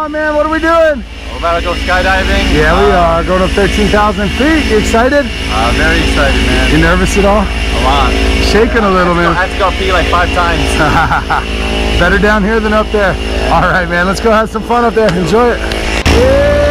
on, man? What are we doing? We're about to go skydiving. Yeah, we are. Going to 13,000 feet. You excited? Very excited, man. You nervous at all? A lot. Shaking a little bit. I have to go pee like 5 times. Better down here than up there. Yeah. All right, man. Let's go have some fun up there. Enjoy it. Yeah.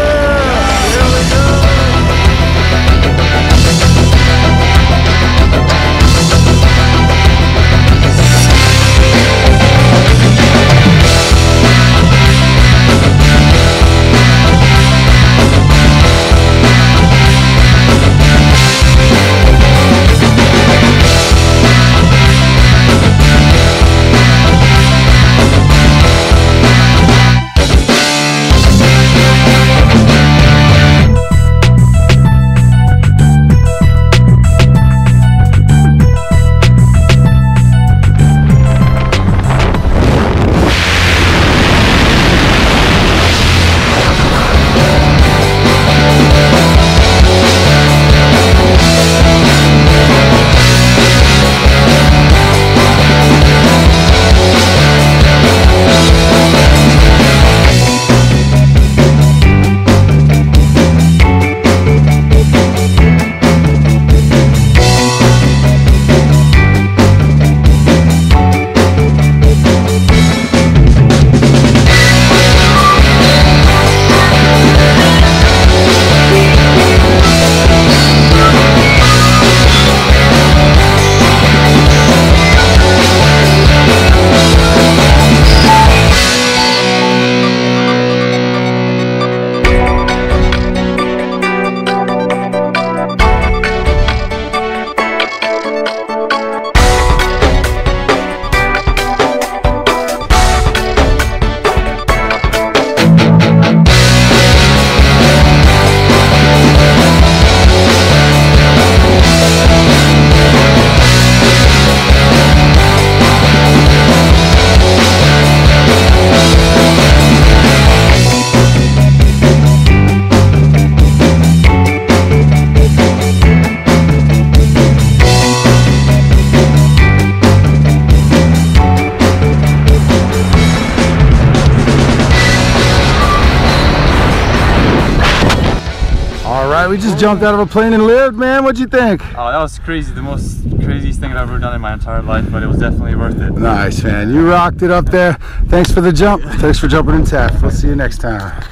We just jumped out of a plane and lived, man. What'd you think? Oh, that was crazy. The most craziest thing I've ever done in my entire life, but it was definitely worth it. Nice, man. You rocked it up there. Thanks for the jump. Thanks for jumping in Taft. We'll see you next time.